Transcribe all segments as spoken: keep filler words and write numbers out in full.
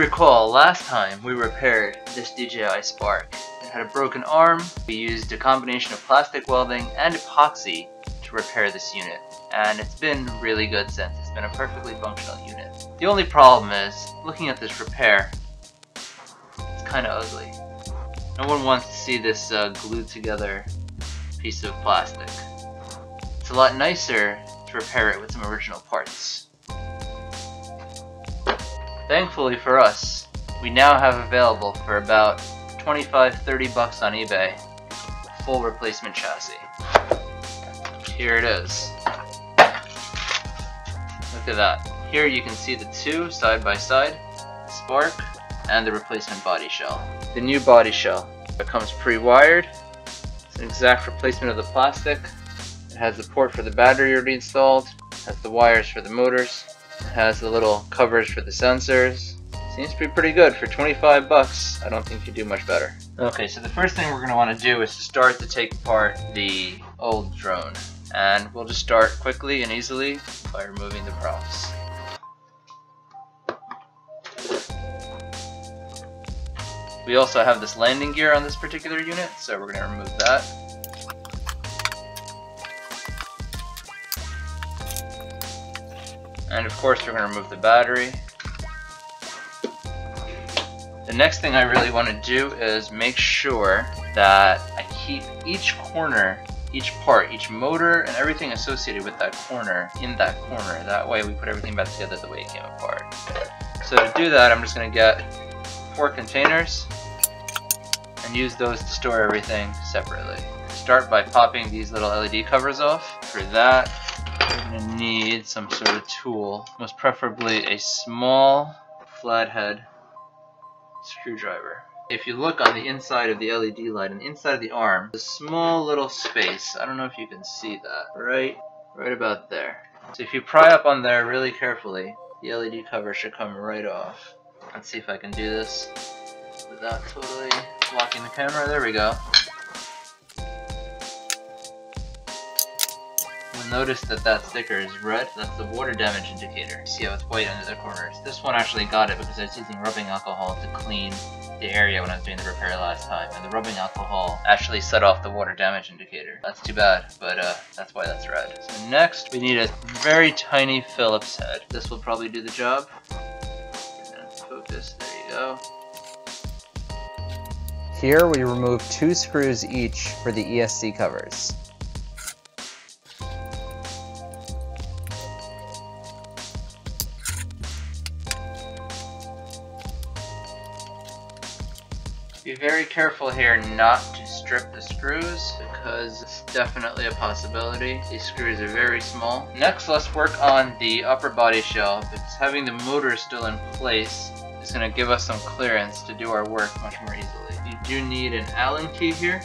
recall, last time we repaired this D J I Spark. It had a broken arm. We used a combination of plastic welding and epoxy to repair this unit, and it's been really good since. It's been a perfectly functional unit. The only problem is, looking at this repair, it's kind of ugly. No one wants to see this uh, glued together piece of plastic. It's a lot nicer to repair it with some original parts. Thankfully for us, we now have available for about twenty-five to thirty bucks on eBay a full replacement chassis. Here it is. Look at that. Here you can see the two side by side, Spark and the replacement body shell. The new body shell that comes pre-wired. It's an exact replacement of the plastic. It has the port for the battery already installed. It has the wires for the motors. Has the little covers for the sensors. Seems to be pretty good for twenty-five bucks. I don't think you do much better. Okay, so the first thing we're going to want to do is to start to take apart the old drone. And we'll just start quickly and easily by removing the props. We also have this landing gear on this particular unit, so we're going to remove that. And of course we're going to remove the battery. The next thing I really want to do is make sure that I keep each corner, each part, each motor and everything associated with that corner in that corner. That way we put everything back together the way it came apart. So to do that, I'm just going to get four containers and use those to store everything separately. Start by popping these little L E D covers off. For that, we're going to need some sort of tool, most preferably a small flathead screwdriver. If you look on the inside of the L E D light and inside of the arm, there's a small little space. I don't know if you can see that. Right, right about there. So if you pry up on there really carefully, the L E D cover should come right off. Let's see if I can do this without totally blocking the camera. There we go. Notice that that sticker is red. That's the water damage indicator. See how it's white under the corners. This one actually got it because I was using rubbing alcohol to clean the area when I was doing the repair last time, and the rubbing alcohol actually set off the water damage indicator. That's too bad, but uh, that's why that's red. So next, we need a very tiny Phillips head. This will probably do the job. Focus, there you go. Here we remove two screws each for the E S C covers. Be very careful here not to strip the screws because it's definitely a possibility. These screws are very small. Next, let's work on the upper body shell, because having the motor still in place is going to give us some clearance to do our work much more easily. You do need an Allen key here.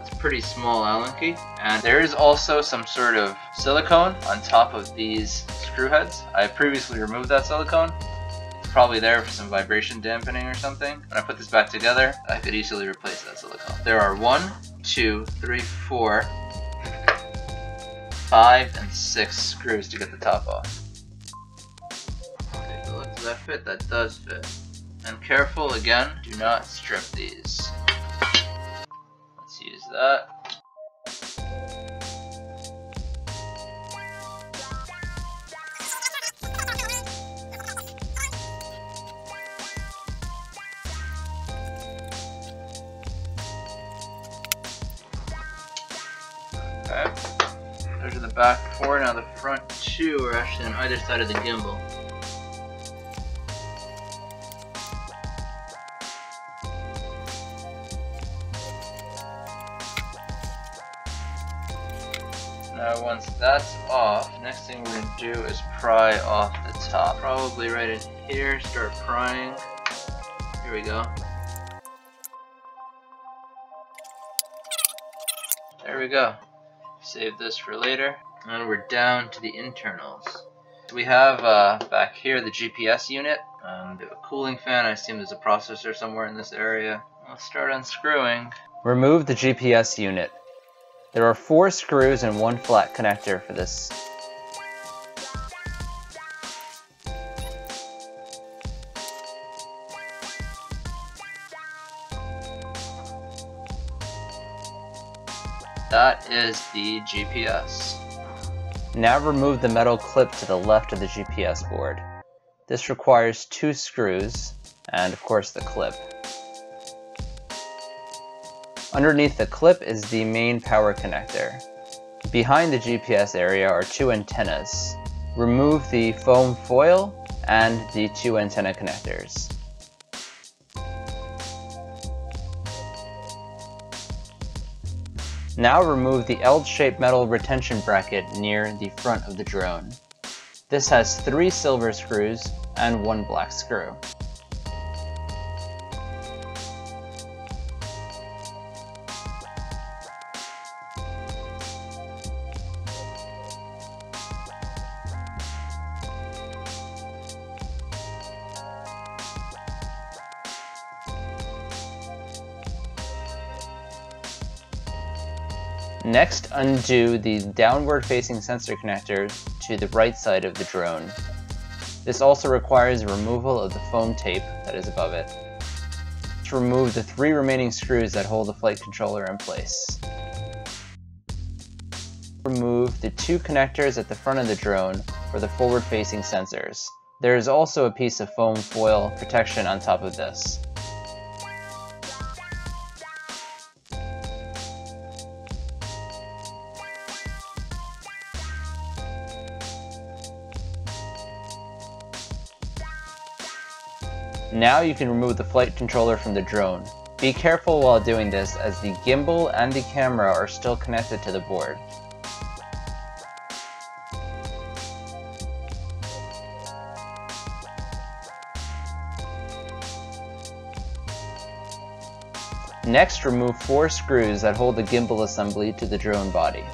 It's a pretty small Allen key. And there is also some sort of silicone on top of these screw heads. I previously removed that silicone. Probably there for some vibration dampening or something. When I put this back together, I could easily replace that silicone. There are one, two, three, four, five, and six screws to get the top off. Okay, so does that fit? That does fit. And careful again, do not strip these. Let's use that. Okay. Those are the back four. Now the front two are actually on either side of the gimbal. Now once that's off, next thing we're going to do is pry off the top. Probably right in here, start prying. Here we go. There we go. Save this for later. And we're down to the internals. We have uh, back here the G P S unit, um, the cooling fan. I assume there's a processor somewhere in this area. Let's start unscrewing. Remove the G P S unit. There are four screws and one flat connector for this. That is the G P S. Now remove the metal clip to the left of the G P S board. This requires two screws and of course the clip. Underneath the clip is the main power connector. Behind the G P S area are two antennas. Remove the foam foil and the two antenna connectors. Now remove the L-shaped metal retention bracket near the front of the drone. This has three silver screws and one black screw. Next, undo the downward-facing sensor connector to the right side of the drone. This also requires removal of the foam tape that is above it. Let's remove the three remaining screws that hold the flight controller in place. Remove the two connectors at the front of the drone for the forward-facing sensors. There is also a piece of foam foil protection on top of this. Now you can remove the flight controller from the drone. Be careful while doing this, as the gimbal and the camera are still connected to the board. Next, remove four screws that hold the gimbal assembly to the drone body.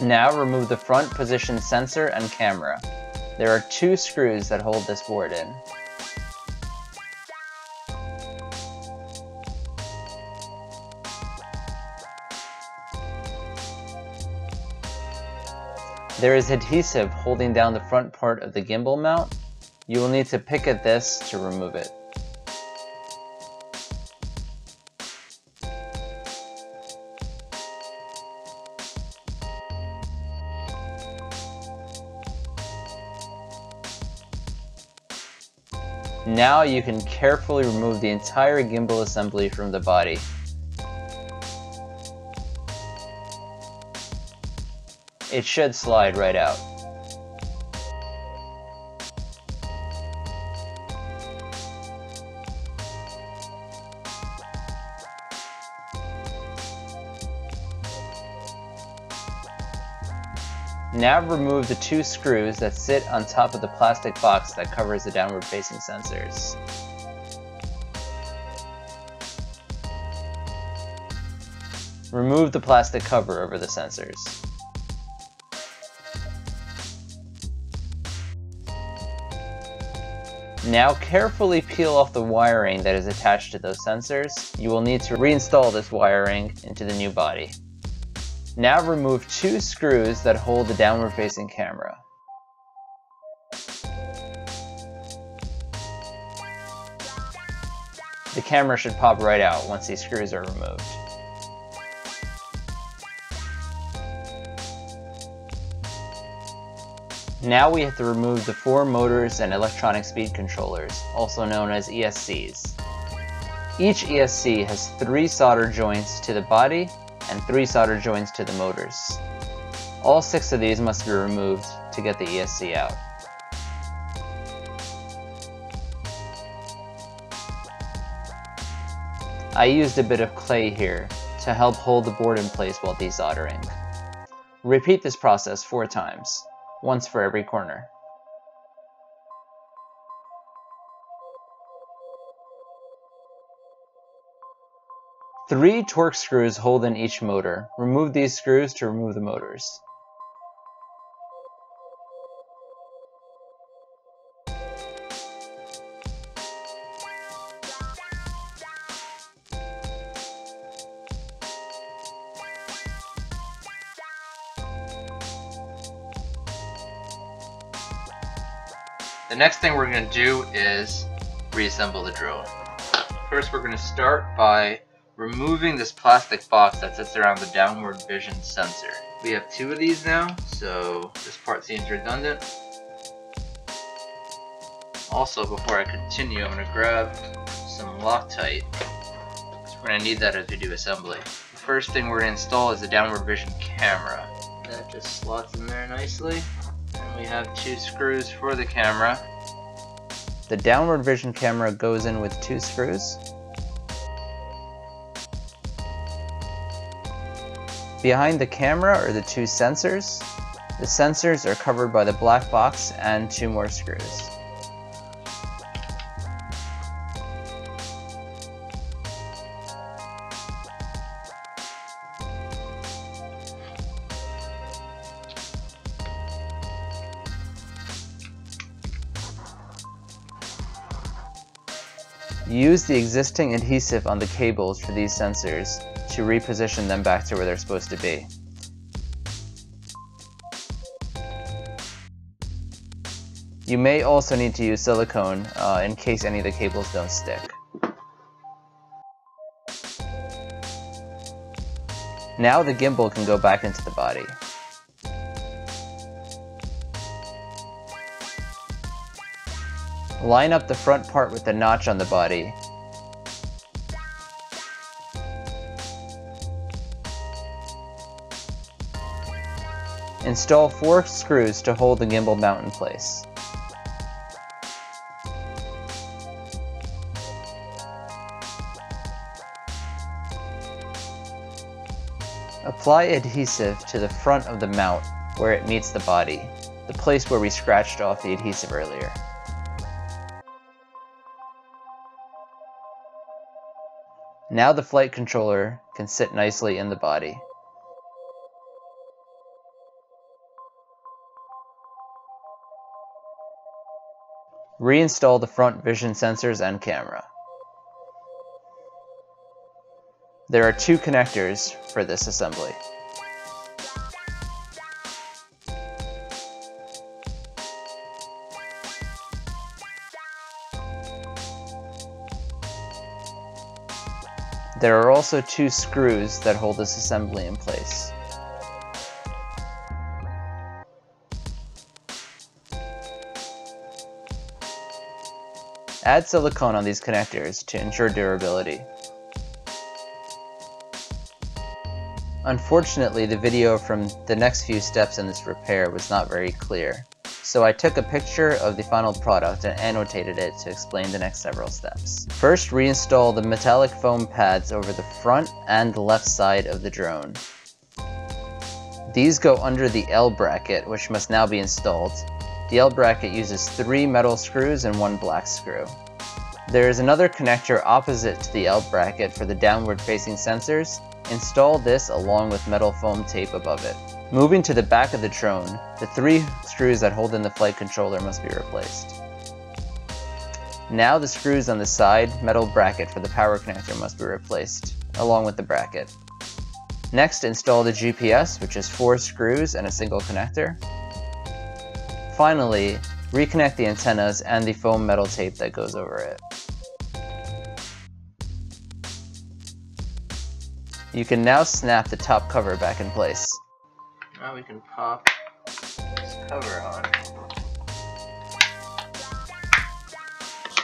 Now remove the front position sensor and camera. There are two screws that hold this board in. There is adhesive holding down the front part of the gimbal mount. You will need to pick at this to remove it. Now you can carefully remove the entire gimbal assembly from the body. It should slide right out. Now remove the two screws that sit on top of the plastic box that covers the downward-facing sensors. Remove the plastic cover over the sensors. Now carefully peel off the wiring that is attached to those sensors. You will need to reinstall this wiring into the new body. Now remove two screws that hold the downward-facing camera. The camera should pop right out once these screws are removed. Now we have to remove the four motors and electronic speed controllers, also known as E S Cs. Each E S C has three solder joints to the body and three solder joints to the motors. All six of these must be removed to get the E S C out. I used a bit of clay here to help hold the board in place while desoldering. Repeat this process four times, once for every corner. Three Torx screws hold in each motor. Remove these screws to remove the motors. The next thing we're going to do is reassemble the drone. First, we're going to start by removing this plastic box that sits around the downward vision sensor. We have two of these now, so this part seems redundant. Also, before I continue, I'm going to grab some Loctite, because we're going to need that as we do assembly. The first thing we're going to install is the downward vision camera. That just slots in there nicely. And we have two screws for the camera. The downward vision camera goes in with two screws. Behind the camera are the two sensors. The sensors are covered by the black box and two more screws. Use the existing adhesive on the cables for these sensors to reposition them back to where they're supposed to be. You may also need to use silicone uh, in case any of the cables don't stick. Now the gimbal can go back into the body. Line up the front part with the notch on the body. Install four screws to hold the gimbal mount in place. Apply adhesive to the front of the mount where it meets the body, the place where we scratched off the adhesive earlier. Now the flight controller can sit nicely in the body. Reinstall the front vision sensors and camera. There are two connectors for this assembly. There are also two screws that hold this assembly in place. Add silicone on these connectors to ensure durability. Unfortunately, the video from the next few steps in this repair was not very clear, so I took a picture of the final product and annotated it to explain the next several steps. First, reinstall the metallic foam pads over the front and the left side of the drone. These go under the L bracket, which must now be installed. The L bracket uses three metal screws and one black screw. There is another connector opposite to the L bracket for the downward facing sensors. Install this along with metal foam tape above it. Moving to the back of the drone, the three screws that hold in the flight controller must be replaced. Now the screws on the side metal bracket for the power connector must be replaced, along with the bracket. Next, install the G P S, which is four screws and a single connector. Finally, reconnect the antennas and the foam metal tape that goes over it. You can now snap the top cover back in place. Now we can pop this cover on.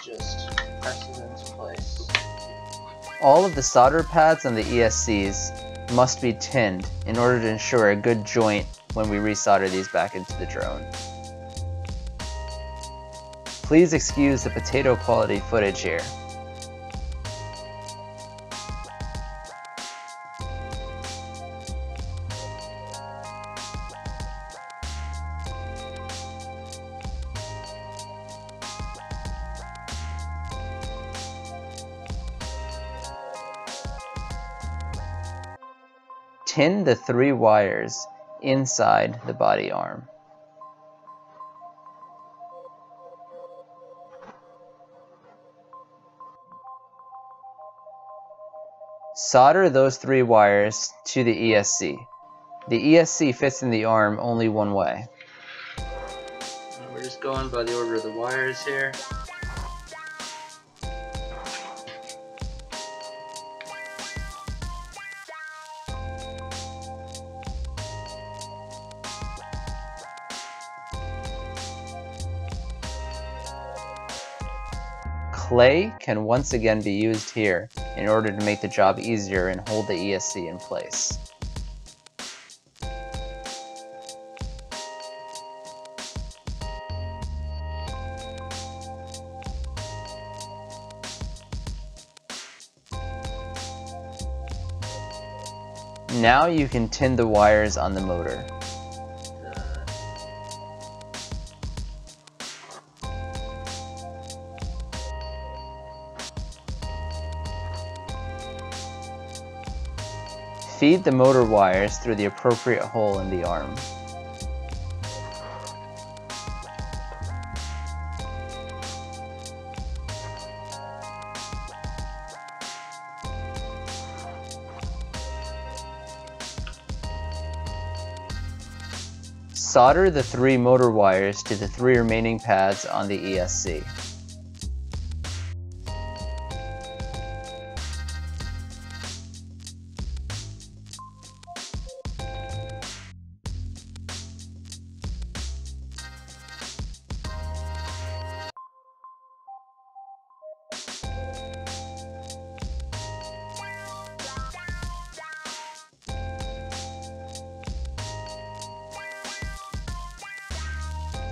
Just press it into place. All of the solder pads on the E S Cs must be tinned in order to ensure a good joint when we resolder these back into the drone. Please excuse the potato quality footage here. Tin the three wires inside the body arm. Solder those three wires to the E S C. The E S C fits in the arm only one way. We're just going by the order of the wires here. Clay can once again be used here in order to make the job easier and hold the E S C in place. Now you can tin the wires on the motor. Feed the motor wires through the appropriate hole in the arm. Solder the three motor wires to the three remaining pads on the E S C.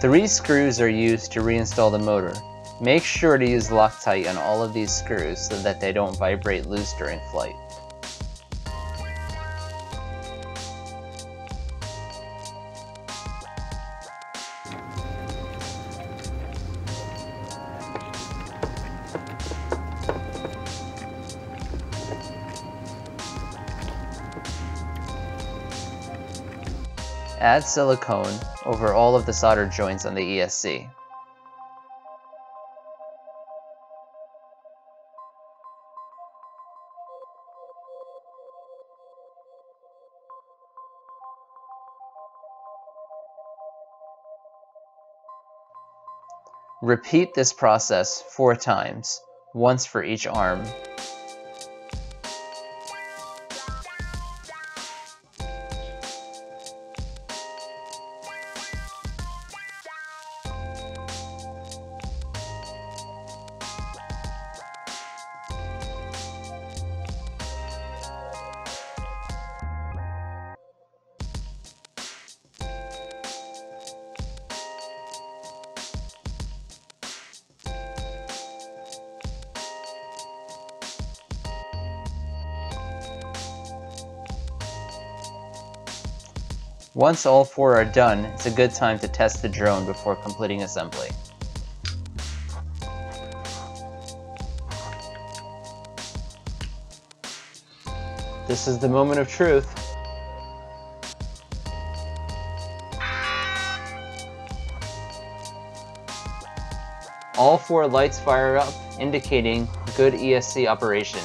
Three screws are used to reinstall the motor. Make sure to use Loctite on all of these screws so that they don't vibrate loose during flight. Add silicone over all of the solder joints on the E S C. Repeat this process four times, once for each arm. Once all four are done, it's a good time to test the drone before completing assembly. This is the moment of truth. All four lights fire up, indicating good E S C operation.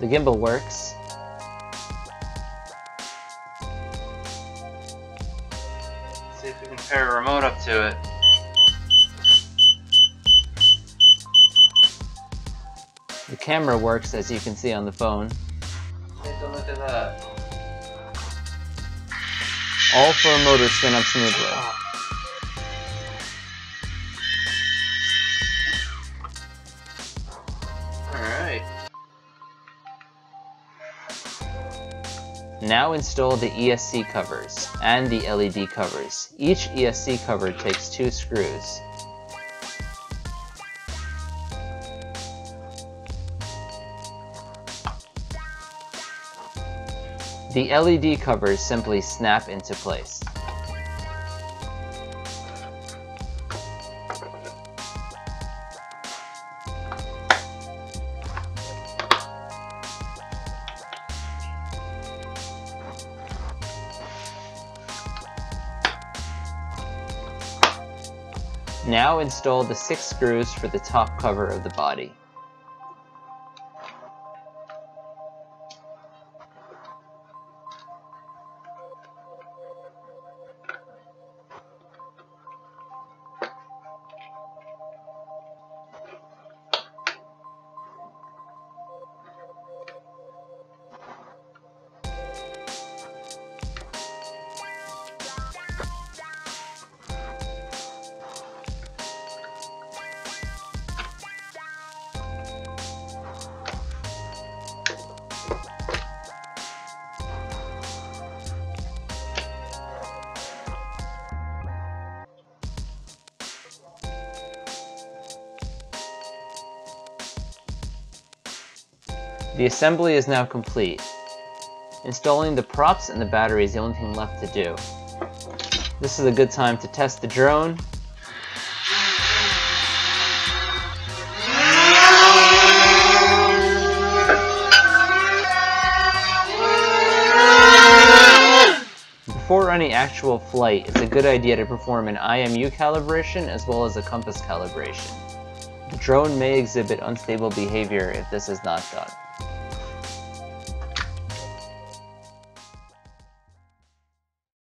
The gimbal works. See if we can pair a remote up to it. The camera works, as you can see on the phone. Take a look at that. All four motors spin up smoothly. Alright. Now install the E S C covers and the L E D covers. Each E S C cover takes two screws. The L E D covers simply snap into place. Now install the six screws for the top cover of the body. The assembly is now complete. Installing the props and the battery is the only thing left to do. This is a good time to test the drone. Before any actual flight, it's a good idea to perform an I M U calibration as well as a compass calibration. The drone may exhibit unstable behavior if this is not done.